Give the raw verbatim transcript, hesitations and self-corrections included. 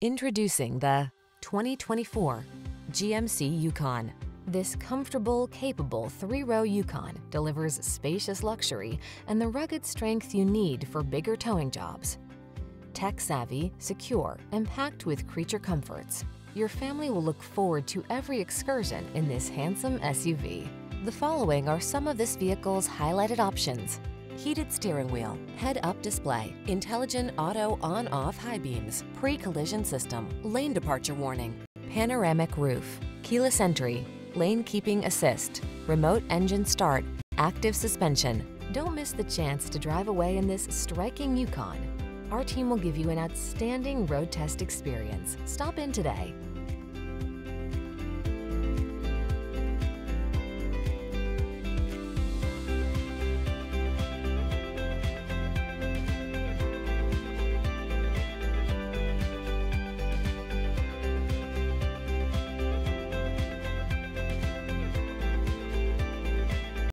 Introducing the twenty twenty-four G M C Yukon. This comfortable, capable three-row Yukon delivers spacious luxury and the rugged strength you need for bigger towing jobs. Tech-savvy, secure, and packed with creature comforts, your family will look forward to every excursion in this handsome S U V. The following are some of this vehicle's highlighted options: heated steering wheel, head-up display, intelligent auto on-off high beams, pre-collision system, lane departure warning, panoramic roof, keyless entry, lane keeping assist, remote engine start, active suspension. Don't miss the chance to drive away in this striking Yukon. Our team will give you an outstanding road test experience. Stop in today.